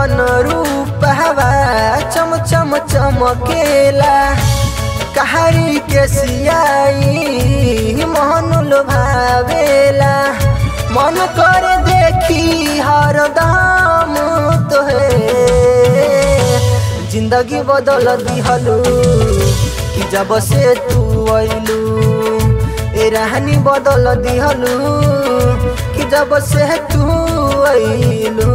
तोहर रूप हवा चम चम चमकेला कहारी के सियाई मोहन लुभावेला मन कर देखी हरदम तोहे जिंदगी बदल दिहलू कि जब से तू आइलू ए रहनी बदल दिहलू कि जब से तू आइलू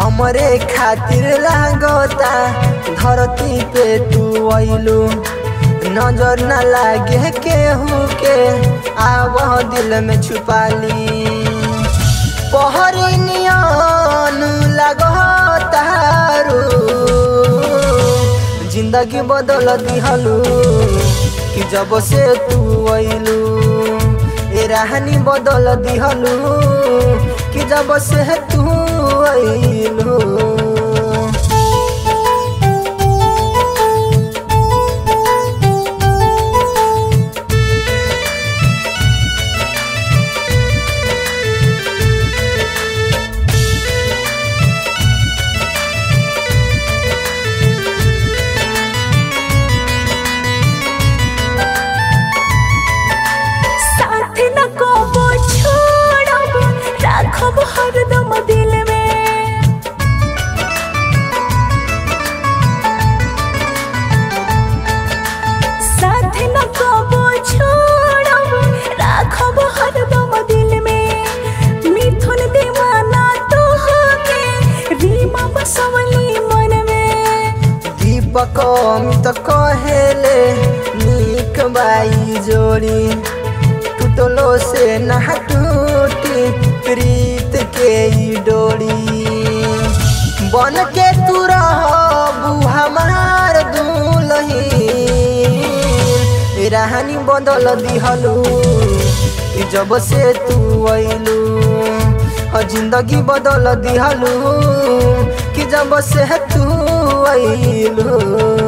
हमरे खातिर लागता धरती पे तू आइलू नजर न लागे केहू के आवह दिल में छुपाली पहरी नियन लागता रू जिंदगी बदल दिहलू कि जब से तू आइलू ए रहनी बदल दिहलू कि जब से तू आइलू कमी तो कहेले नीक बाई जोड़ी टूटलो से ना टूटी प्रीत के डोरी बन के तू रहबू हमार दुलही रहनी बदल दिहलू जब से तू आइलू जिंदगी बदल दिहलू कि जब से तू आइलू।